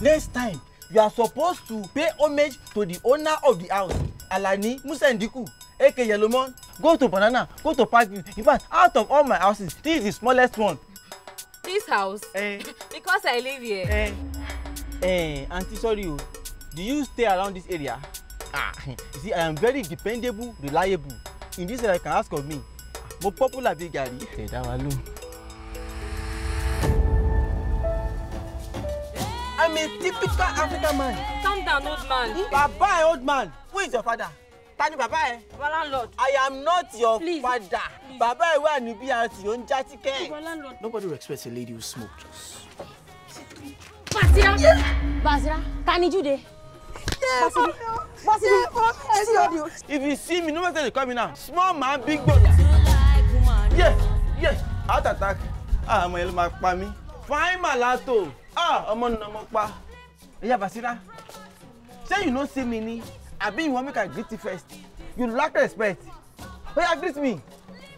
Next time, you are supposed to pay homage to the owner of the house, Alani Musendiku, aka Yellowmon. Go to Banana, go to Park. In fact, out of all my houses, this is the smallest one. This house? Eh. Because I live here. Eh. Eh, Auntie Sorio, do you stay around this area? Ah, you see, I am very dependable, reliable. In this area, you can ask of me. More popular big guy. Hey, that one alone. I'm a typical African man. Calm down, old man. Baba, old man. Who is your father? Tani Baba. Baba Landlord. I am not your father. Please. Baba, where you be at your own jati cake? Baba Landlord. Nobody respects a lady who smoked. Basira. Yes. Basira. Tani Jude. Yes. Basira. Basira. Basira. If you see me, nobody will come in now. Small man, big boy. Yes. Yes. Heart attack. Ah, my elma pami. Fine malato. Ah, I'm on Namokpa. Yeah, Basira. Say you don't see me, I mean, you want me to greet you first. You lack respect. Why you greet me?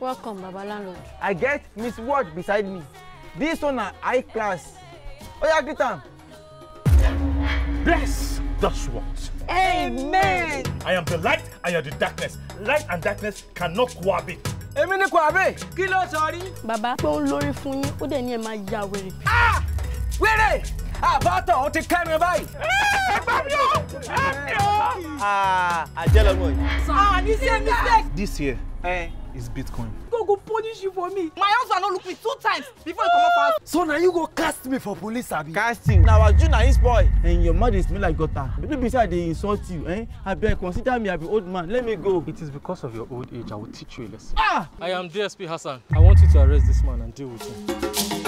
Welcome, Baba Landlord. I get Miss Ward beside me. This one is high class. Why you greet them? Bless those words. Amen. I am the light, I am the darkness. Light and darkness cannot Kwaabe. Amen, Kwaabe. Kilo, sorry. Baba, don't worry for you. Who the name is Yahweh? Ah! Where? Ah, Bata, what the camera by? Hey, Babio! Ah, I tell you. Ah, this year mistake. This year, eh, is Bitcoin. Go, go punish you for me. My husband don't look me 2 times before you come up. So now you go cast me for police, Abi. Casting. Now I do nice boy. And your mother smell like gutter. People beside they insult you, eh? I beg, consider me as an old man. Let me go. It is because of your old age I will teach you a lesson. Ah! I am DSP Hassan. I want you to arrest this man and deal with him.